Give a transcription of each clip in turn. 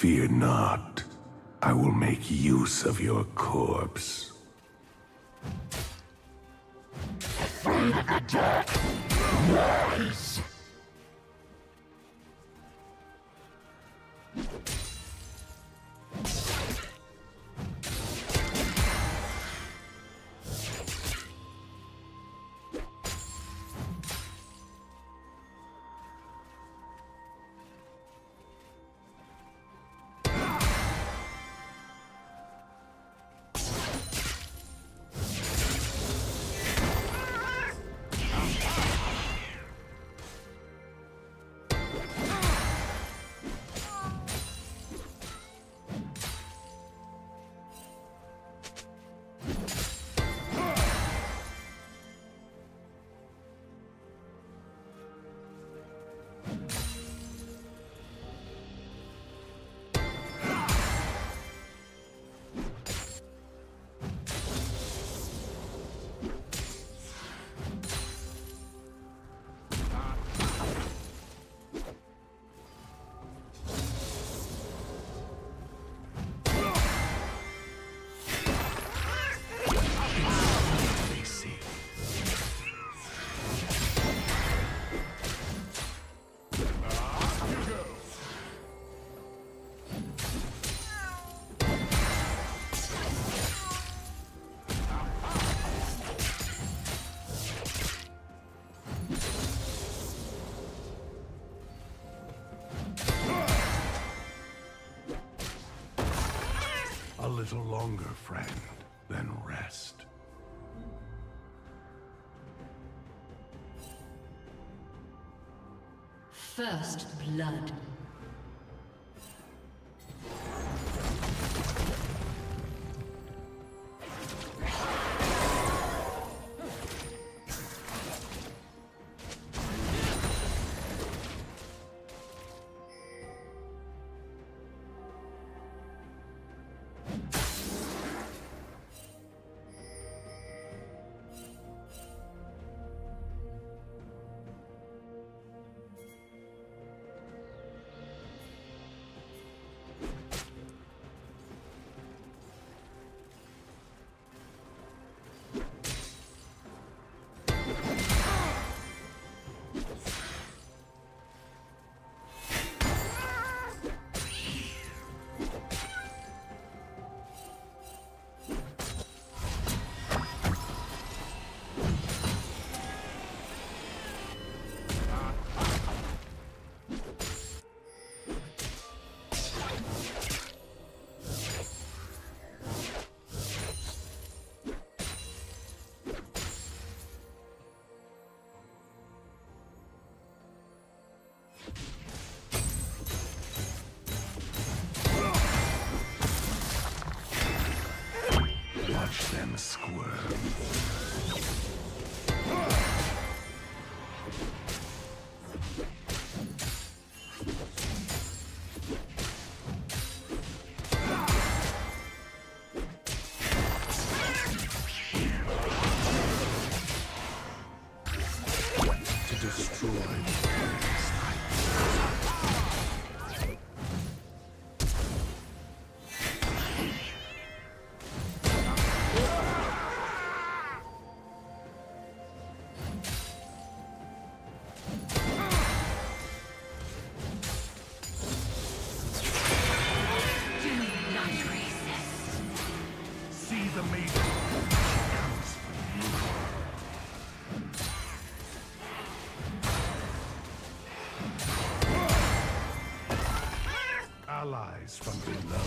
Fear not. I will make use of your corpse. Afraid of the dark? Rise! A little longer, friend, then rest. First blood. Watch them squirm. Allies from below.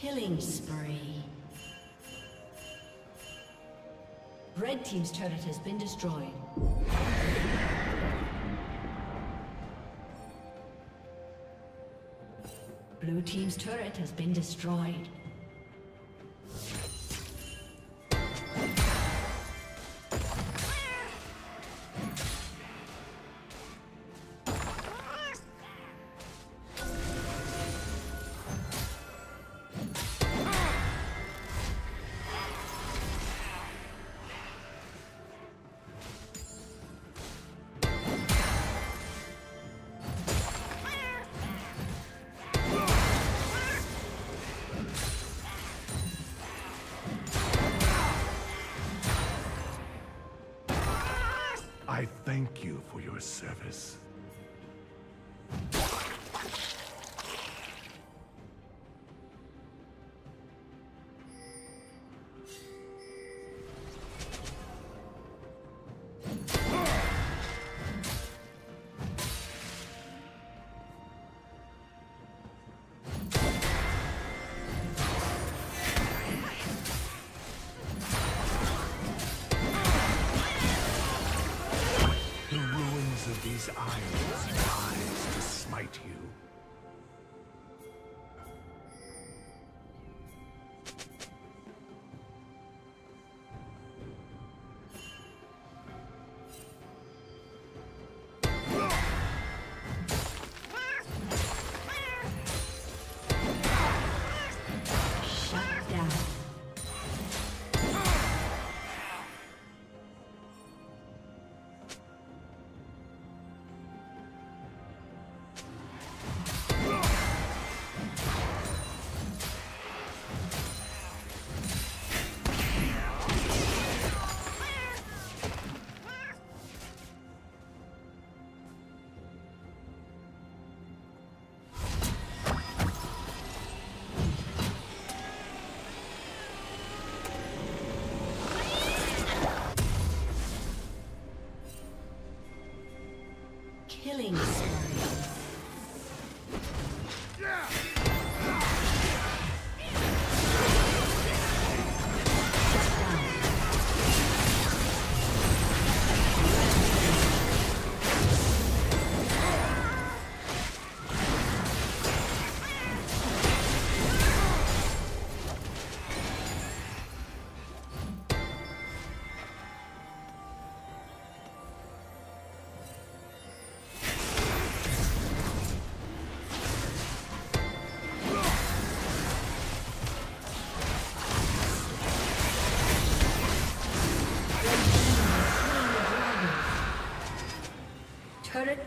Killing spree. Red team's turret has been destroyed. Blue team's turret has been destroyed. Thank you for your service. Killing spree. Turret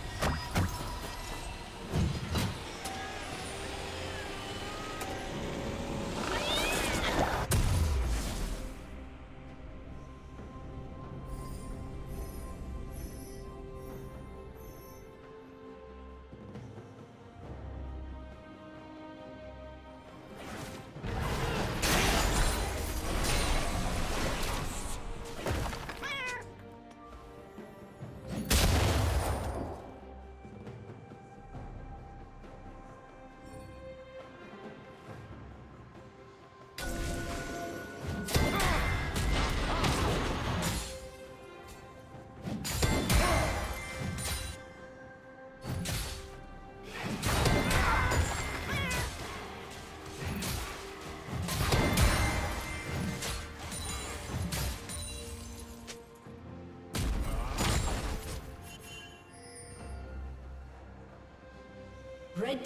Red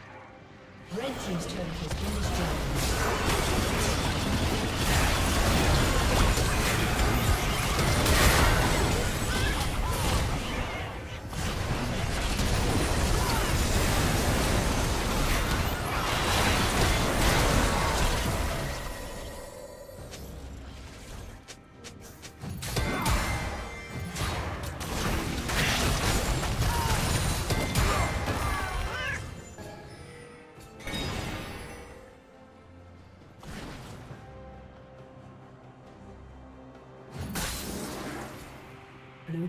Team's turret has been Blue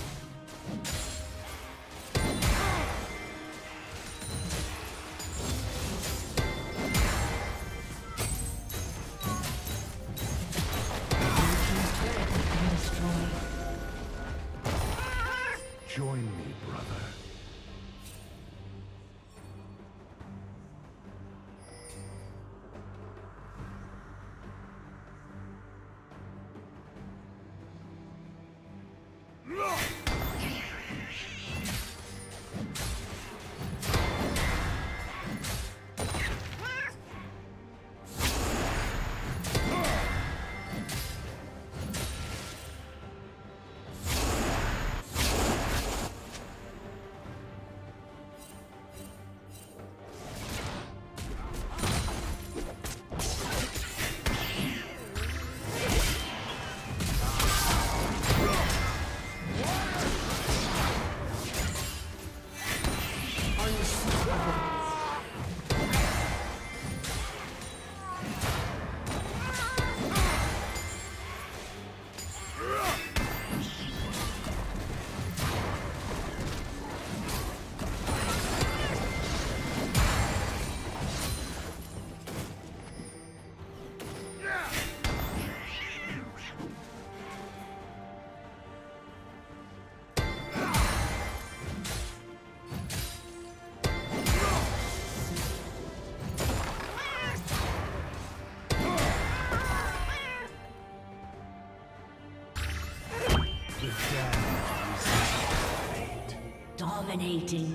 Dominating.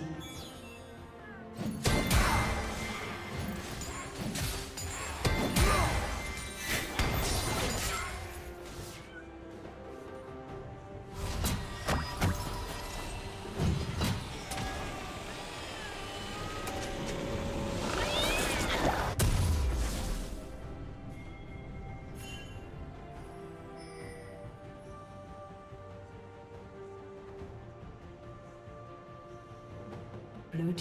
Blue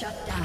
Shut down.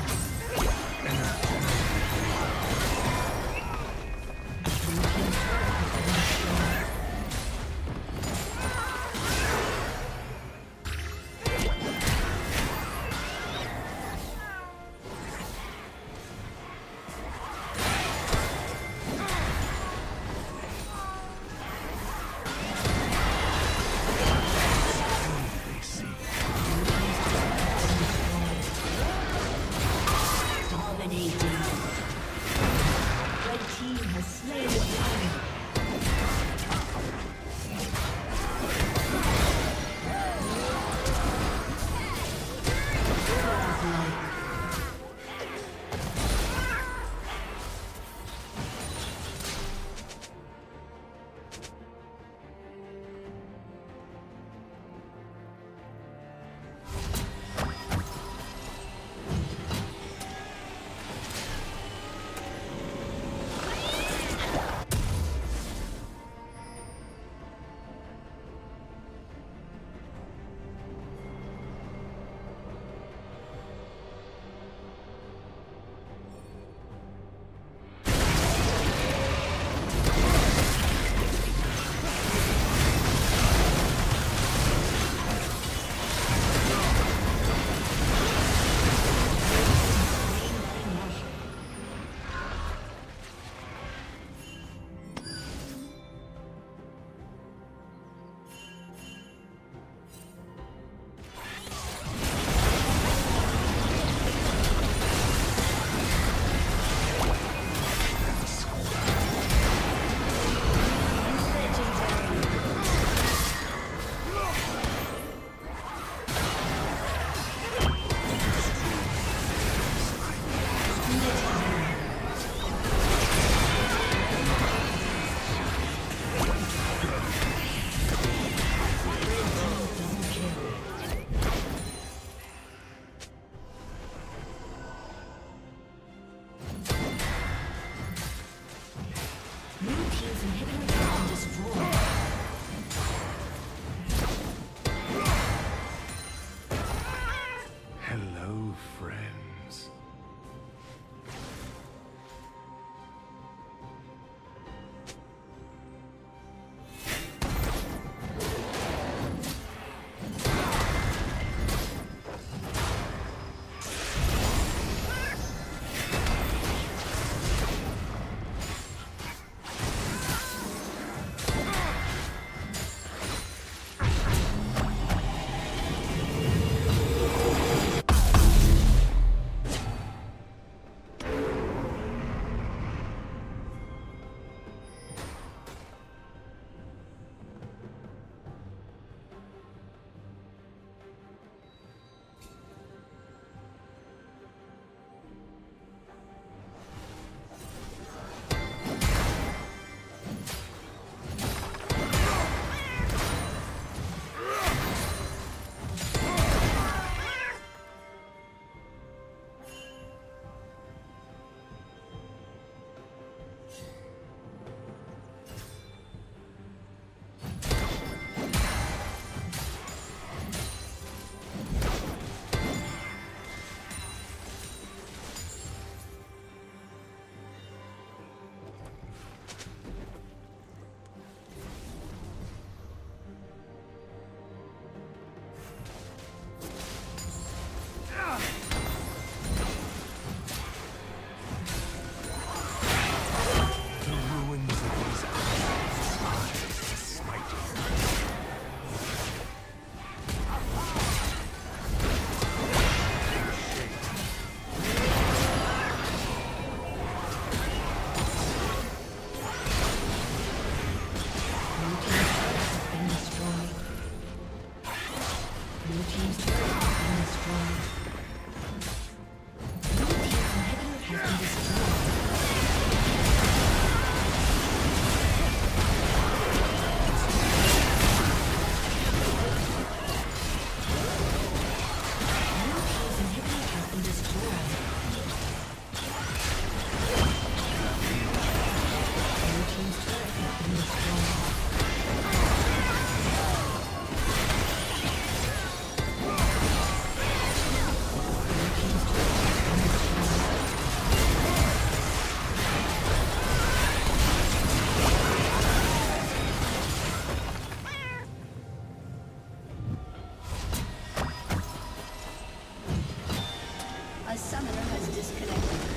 disconnected.